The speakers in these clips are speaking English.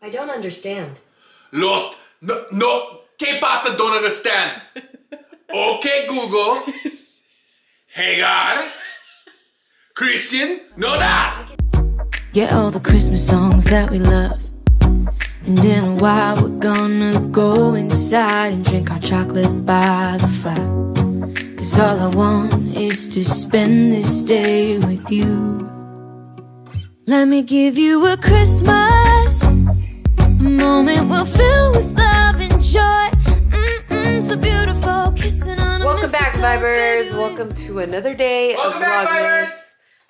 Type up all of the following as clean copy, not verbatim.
I don't understand. Lost. No, no. ¿Qué pasa? Don't understand. Okay, Google. Hagar. Christian Nodal. Get all the Christmas songs that we love. And in a while we're gonna go inside and drink our chocolate by the fire. Cause all I want is to spend this day with you. Let me give you a Christmas, a moment we'll fill with love and joy. So beautiful, kissing on a Welcome back, Vibers. Welcome to another day of Vlogmas.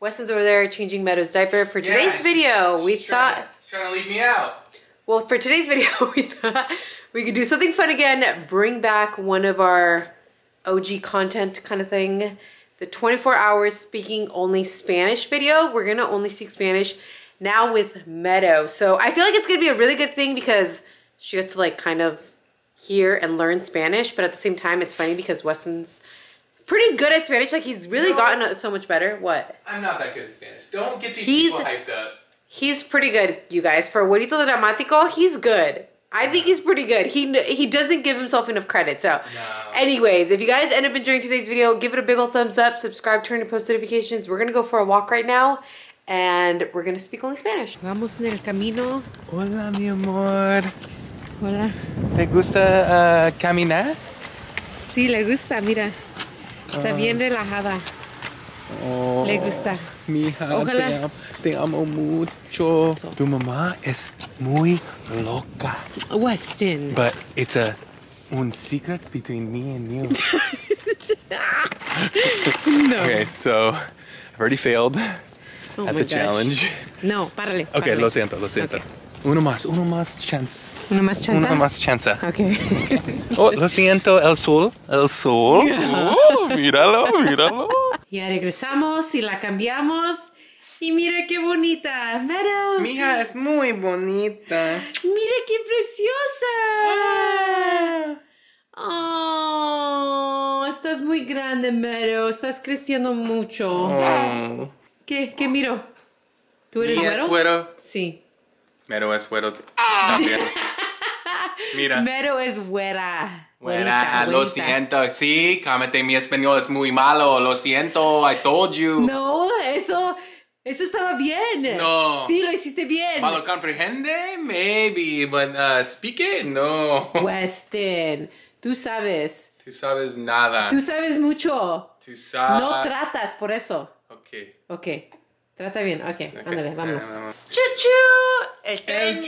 Weston's over there changing Meadow's diaper. For today's video, we thought... Trying to leave me out. Well, for today's video, we thought we could do something fun again. Bring back one of our OG content kind of thing. The 24 hours speaking only Spanish video. We're gonna only speak Spanish now with Meadow. So I feel like it's gonna be a really good thing because she gets to like kind of hear and learn Spanish, but at the same time it's funny because Weston's pretty good at Spanish. Like he's really gotten so much better. What? I'm not that good at Spanish. Don't get these people hyped up. He's pretty good, you guys. For Güerito Dramático, he's good. I think he's pretty good. He doesn't give himself enough credit. So anyways, if you guys end up enjoying today's video, give it a big ol' thumbs up, subscribe, turn on post notifications. We're going to go for a walk right now, and we're going to speak only Spanish. Vamos en el camino. Hola, mi amor. Hola. ¿Te gusta caminar? Sí, le gusta, mira. Está bien relajada. Oh, le gusta. Mija, te amo mucho. So. Tu mamá es muy loca. Weston. But it's a secret between me and you. No. Okay, so I've already failed at the challenge. No, párale. Okay, lo siento, lo siento. Okay. Uno más chance. Uno más chance. Uno más chance. Okay. Okay. Oh, lo siento, el sol. El sol. Yeah. Oh, míralo, míralo. Ya regresamos y la cambiamos. Y mira qué bonita, Meadow. Mija, es muy bonita. Mira qué preciosa. Oh, estás muy grande, Meadow. Estás creciendo mucho. Oh. ¿Qué miro? ¿Tú eres güero? ¿Mija es güero? Sí. Meadow es güero. También. Mira. Meadow es güera. Buena, lo siento. Sí, cámete, mi español es muy malo. Lo siento, I told you. No, eso estaba bien. No. Sí, lo hiciste bien. Malo comprehende, maybe, but speak it, no. Weston, tú sabes. Tú sabes nada. Tú sabes mucho. Tú sabes. No tratas, por eso. Ok. Trata bien, ok. Ándale, vamos. Chuchu, el tren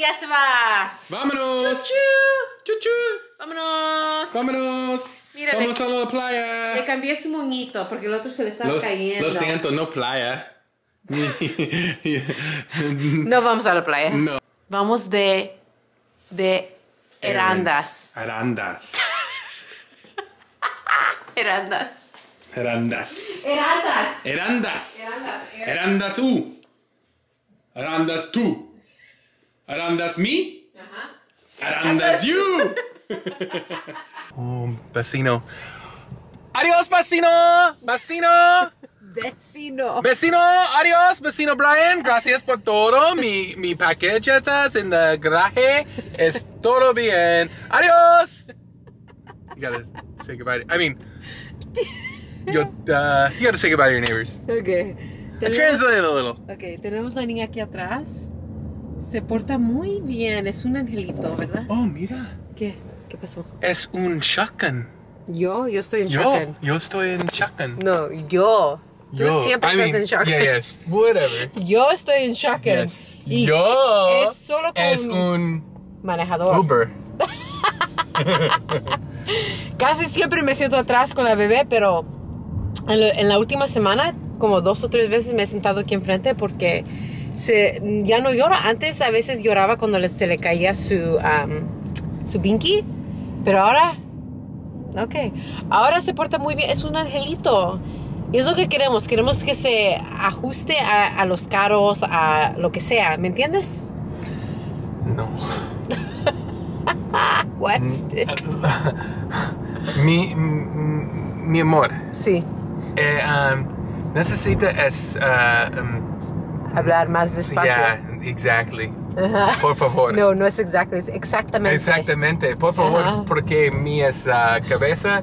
ya se va. Vámonos. Chuchu. Chuchu. Vámonos. Vámonos. Mira, vamos a la playa. Le cambié su moñito porque el otro se le estaba cayendo. Lo siento, no playa. No vamos a la playa. No. Vamos de Herandas. Herandas. Herandas. Herandas. Herandas. Herandas. Herandas. Herandas tú. Herandas mí. Ajá. And that's you! Oh, vecino. Adios, vecino! Vecino! Vecino! Vecino! Adios, vecino Brian! Gracias por todo. Mi package estás en el garaje. Es todo bien. Adios! You gotta say goodbye. I mean, you gotta say goodbye to your neighbors. Okay. Translate a little. Okay, tenemos la niña aquí atrás. Se porta muy bien, es un angelito, ¿verdad? Oh, mira. ¿Qué pasó? Es un shotgun. Yo estoy en shotgun. Yo estoy en shotgun. No, yo. Tú siempre estás en shotgun. Yeah, yes, whatever. Yo estoy en shotgun. Yes. Y yo es solo con es un manejador. Uber. Casi siempre me siento atrás con la bebé, pero en la última semana, como 2 o 3 veces me he sentado aquí enfrente porque... ya no llora. Antes a veces lloraba cuando se le caía su binky, pero ahora ahora se porta muy bien, es un angelito y es lo que queremos que se ajuste a los carros, a lo que sea, ¿me entiendes? No. Weston. Mi amor, sí, necesita hablar más despacio. Yeah, exactly. Por favor. No, no es exacto, es exactamente. Exactamente. Por favor, porque mi cabeza...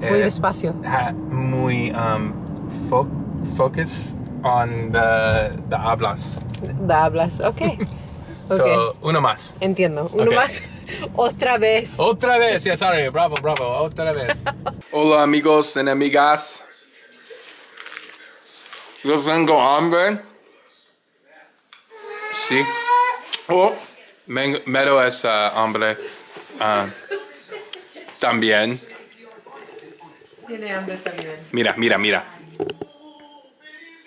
muy despacio. Muy focus on the hablas. The hablas, ok. So, uno más. Entiendo, uno más. Otra vez. Otra vez, yeah, sorry, bravo, bravo, otra vez. Hola amigos y amigas. Yo tengo hambre. Sí. Oh, Meadow es hambre. También. Tiene hambre también. Mira, mira, mira.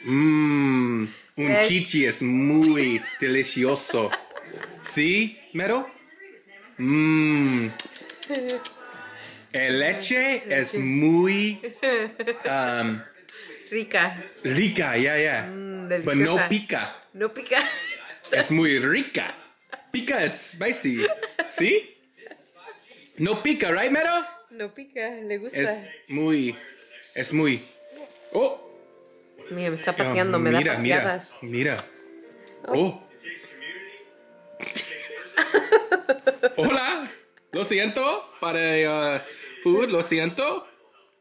Mmm. Un chichi es muy delicioso. ¿Sí, Meadow? Mmm. El leche es muy... rica. Rica, ya, ya. Pero no pica. No pica. Es muy rica. Pica es spicy. ¿Sí? No pica, ¿right, Meadow? No pica, le gusta. Es muy... Oh. Mira, me está pateando, me da pateadas. Mira, mira. Oh. Hola, lo siento para food, lo siento,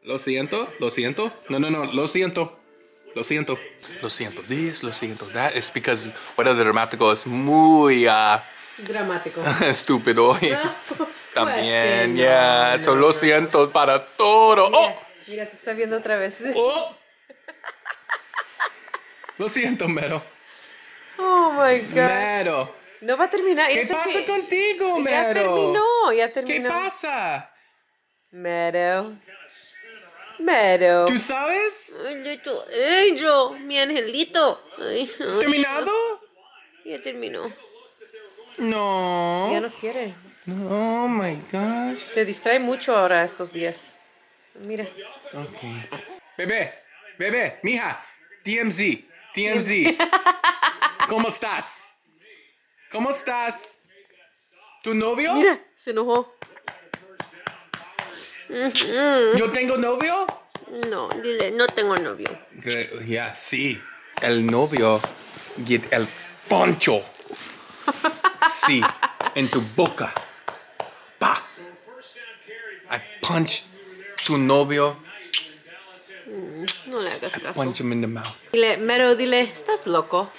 lo siento, lo siento. No, no, no, lo siento, lo siento, lo siento. This, lo siento, that is because bueno, de dramático es muy dramático, estúpido. También, ya, solo lo siento para todo. Mira, oh, mira, te está viendo otra vez. Oh. Lo siento, Meadow. Oh my God. Meadow. No va a terminar. ¿Qué pasa contigo, Meadow? Ya terminó, ya terminó. ¿Qué pasa? Meadow. Meadow. ¿Tú sabes? Ay, yo, mi angelito. Ay, ¿terminado? Ya terminó. No. Ya no quiere. No, oh my gosh. Se distrae mucho ahora estos días. Mira. Okay. Bebé, bebé, mija. TMZ. TMZ. ¿Cómo estás? ¿Cómo estás? ¿Tu novio? Mira, se enojó. ¿Yo tengo novio? No, dile, no tengo novio. Ya, yeah, sí. El novio get el poncho. Sí, en tu boca. Pa. I punch su novio. No le hagas caso. Punch him in the mouth. Dile, Meadow, dile, ¿estás loco?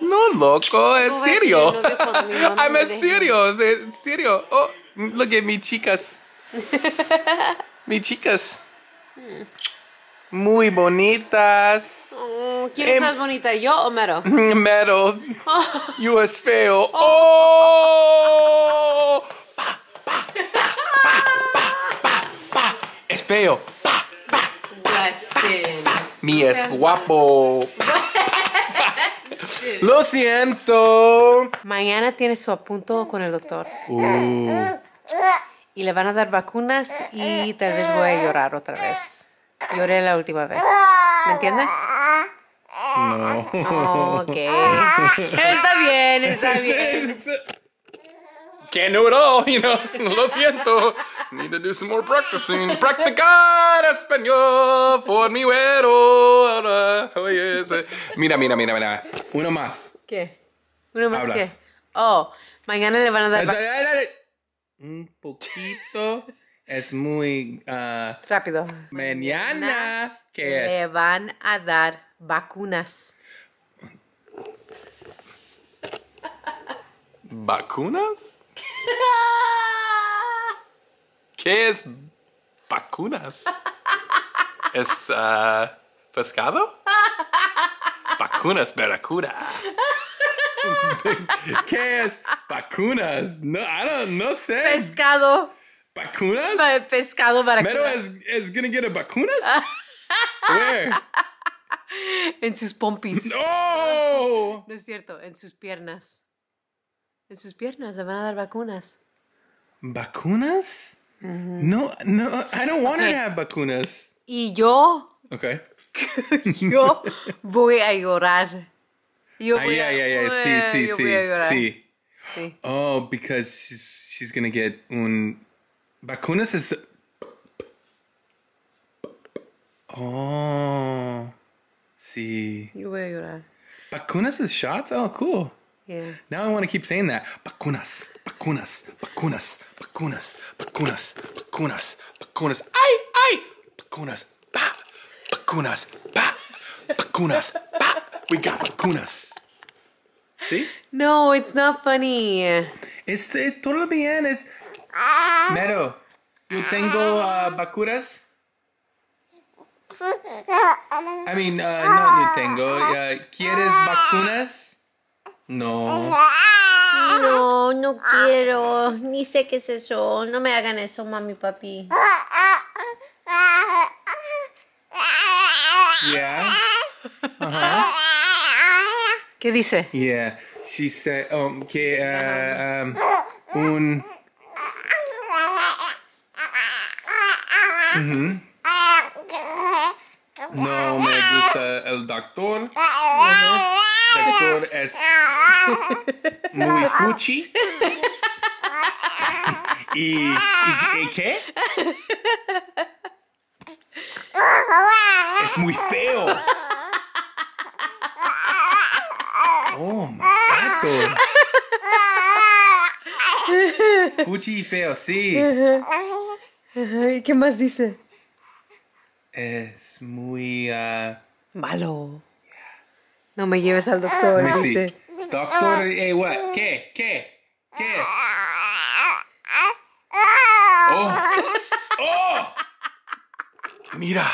No, loco, es serio. I'm serio, es serio. Oh, look at mis chicas. Mis chicas. Muy bonitas. Oh, ¿quién es más bonita, yo o Meadow? Meadow. Oh. You es feo. Oh. Pa, pa, pa, pa, pa, pa, pa. Es feo. Pa. Mi es guapo. Lo siento. Mañana tiene su apunto con el doctor. Y le van a dar vacunas y tal vez voy a llorar otra vez. Lloré la última vez. ¿Me entiendes? No. Oh, ok. Está bien, está bien. Can't do it all, you know. Lo siento. Need to do some more practicing. Practicar español por mi güero. Oye, mira, mira, mira, mira. Uno más. ¿Qué? ¿Uno más qué? Oh, mañana le van a dar... Un poquito. Es muy... rápido. Mañana ¿qué es? Le van a dar vacunas. ¿Vacunas? ¿Qué es vacunas? ¿Es pescado? Vacunas, Barracuda. ¿Qué es vacunas? No, no sé. Pescado. ¿Vacunas? Pescado, Barracuda. ¿Meadow is gonna get a vacunas? Where? En sus pompis. No. No es cierto, en sus piernas. En sus piernas le van a dar vacunas. ¿Vacunas? No, no, I don't want to have vacunas. Y yo... Ok. Yo voy a llorar. Yo voy a llorar. Sí, sí, sí, sí. Oh, because she's going to get un... Vacunas es... Oh, sí. Yo voy a llorar. ¿Vacunas es shots? Oh, cool. Yeah. Now I want to keep saying that. Vacunas, vacunas, vacunas, vacunas, vacunas, vacunas, vacunas. Ay, ay. Vacunas, pa. Vacunas, pa. Vacunas, pa. We got vacunas. See? No, it's not funny. It's totally bien. It's Meadow. Yo tengo vacunas. I mean, not yo tengo. ¿Quieres vacunas? No. No, no quiero. Ni sé qué es eso. No me hagan eso, mami, papi. Yeah. Uh-huh. ¿Qué dice? Yeah. She said, que un... Mm-hmm. No me gusta el doctor. Uh-huh. Doctor es muy fuchi. ¿Y qué? Es muy feo. Oh, mato. Fuchi y feo, sí. ¿Y qué más dice? Es muy... malo. No me lleves al doctor. Let me see. Doctor, hey, what? ¿Qué? ¿Qué? ¿Qué es? Oh. Oh. Mira.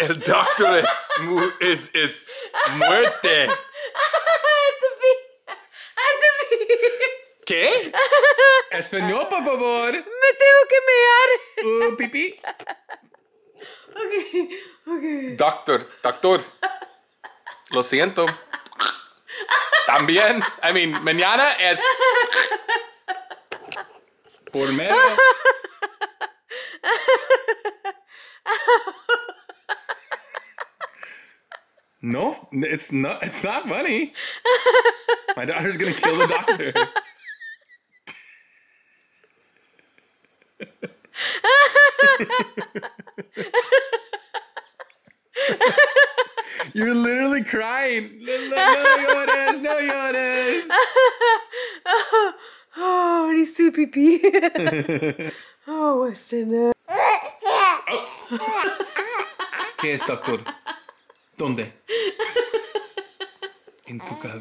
El doctor es muerte. I have to be. ¿Qué? Español, por favor. Me tengo que mear. Pipí. Okay, okay. Doctor. Lo siento. También. I mean, mañana es... Por medio. No, it's not funny. My daughter's gonna kill the doctor. You're literally crying. No llores. Oh, I need to pee. Oh, what's in there? ¿Qué es, doctor? ¿Dónde? En tu casa.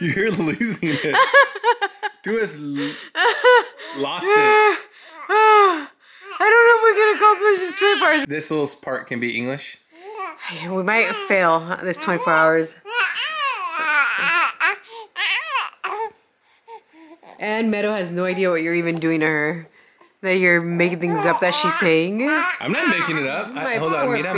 You're losing it. Dude has lost it. I don't know if we can accomplish this 24 hours. This little part can be English. We might fail this 24 hours. And Meadow has no idea what you're even doing to her. That you're making things up that she's saying. I'm not making it up. Hold on. Mira.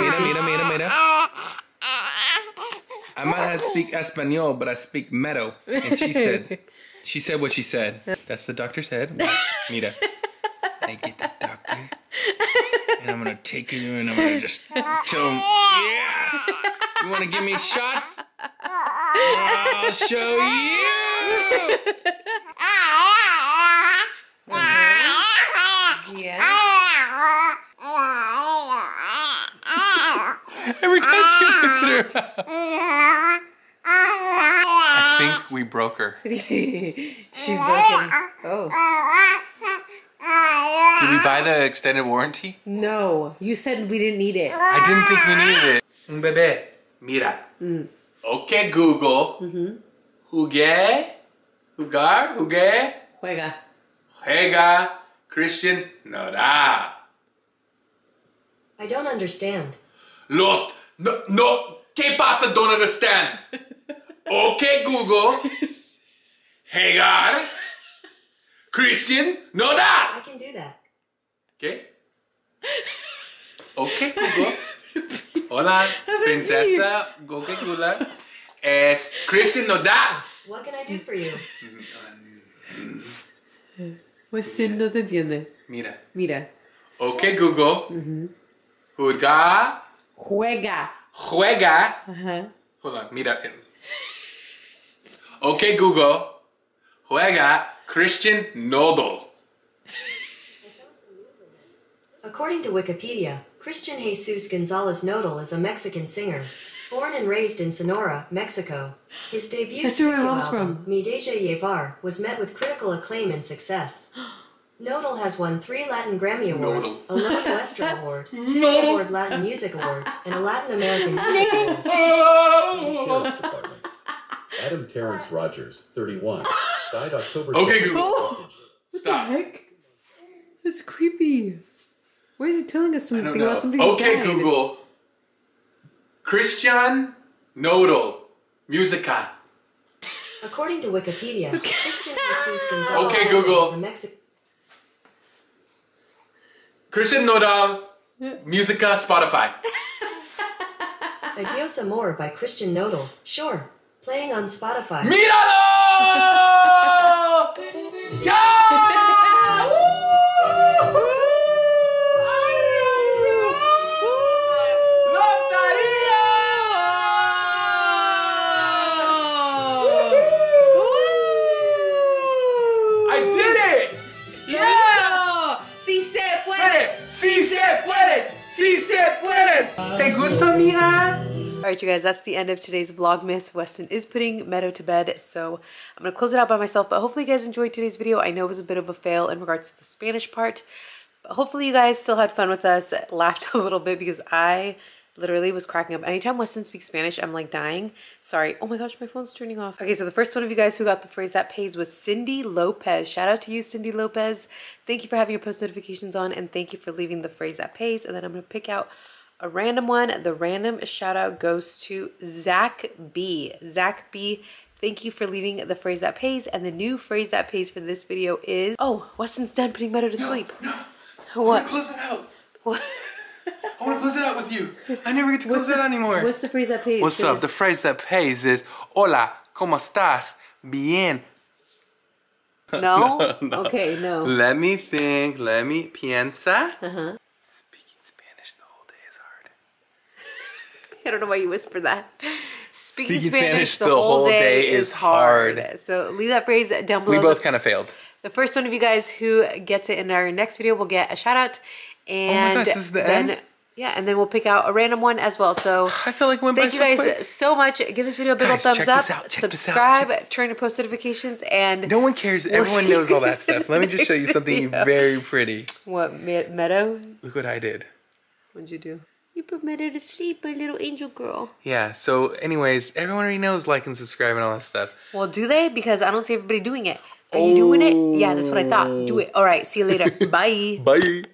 I might not speak Espanol, but I speak Meadow. And she said what she said. That's the doctor's head. Watch, Mira. I get the doctor. And I'm going to take you and I'm going to just show him. Yeah! You want to give me shots? I'll show you! Uh-huh. Yeah. Every time she looks at her. I think we broke her. She's broken. Oh. Did we buy the extended warranty? No. You said we didn't need it. I didn't think we needed it. Un bebé. Mira. Mm. Okay, Google. Mm-hmm. Juega. Christian Nodal. I don't understand. Lost. No. ¿Qué pasa? Don't understand. Okay, Google. Hagar. Christian Nodal. I can do that. Okay. Okay, Google. Hola, princesa Gokegula. Es Christian Nodal. What can I do for you? Pues no te entiende. Mira. Okay, Google. Mm-hmm. Juega. Uh-huh. Hold on. Mira. Okay, Google. Juega Christian Nodal. According to Wikipedia, Christian Jesus Gonzalez Nodal is a Mexican singer, born and raised in Sonora, Mexico. His debut studio album, Me Deja Llevar, was met with critical acclaim and success. Nodal has won 3 Latin Grammy Awards, a Latin Western Award, 2 Award Latin Music Awards, and a Latin American Music Award. Sheriff's Department. Adam Terrence Rogers, 31, died October 6th. Okay, Google. Oh, what the heck? That's creepy. Why is he telling us something about somebody who died? Okay, Google. Christian Nodal, Musica. According to Wikipedia, Christian Jesus Gonzalez is a Mexican. Christian Nodal, Musica, Spotify. Adios Amor by Christian Nodal, sure. Playing on Spotify. Míralo! Yeah! I did it! Yeah! Si se puede! Si se puede! Si se puede! ¿Te gusta, mija? Alright you guys, that's the end of today's Vlogmas. Weston is putting Meadow to bed, so I'm going to close it out by myself, but hopefully you guys enjoyed today's video. I know it was a bit of a fail in regards to the Spanish part, but hopefully you guys still had fun with us, laughed a little bit because I literally was cracking up. Anytime Weston speaks Spanish, I'm like dying. Sorry. Oh my gosh, my phone's turning off. Okay, so the first one of you guys who got the phrase that pays was Cindy Lopez. Shout out to you, Cindy Lopez. Thank you for having your post notifications on, and thank you for leaving the phrase that pays, and then I'm going to pick out a random one. The random shout out goes to Zach B. Zach B, thank you for leaving the phrase that pays. And the new phrase that pays for this video is, oh, Weston's done putting Meadow to sleep. No, what? I wanna close it out. What? I wanna close it out with you. I never get to close it out anymore. What's the phrase that pays? What's up? The phrase that pays is, hola, ¿cómo estás? Bien. No? No? Okay, no. Let me think, let me piensa. Uh-huh. I don't know why you whisper that. Speaking Spanish the whole day is hard. So leave that phrase down below. We both kind of failed. The first one of you guys who gets it in our next video will get a shout out. And oh my gosh, this is the end? Yeah, and then we'll pick out a random one as well. So I feel like thank you guys so much. Give this video a big old thumbs up. Subscribe, turn your post notifications, and no one cares. Everyone knows all that stuff. Let me just show you something very pretty. What, Meadow? Look what I did. What'd you do? You put Meadow to sleep, my little angel girl. Yeah, so anyways, everyone already knows like and subscribe and all that stuff. Well, do they? Because I don't see everybody doing it. Are you doing it? Yeah, that's what I thought. Do it. All right, see you later. Bye. Bye.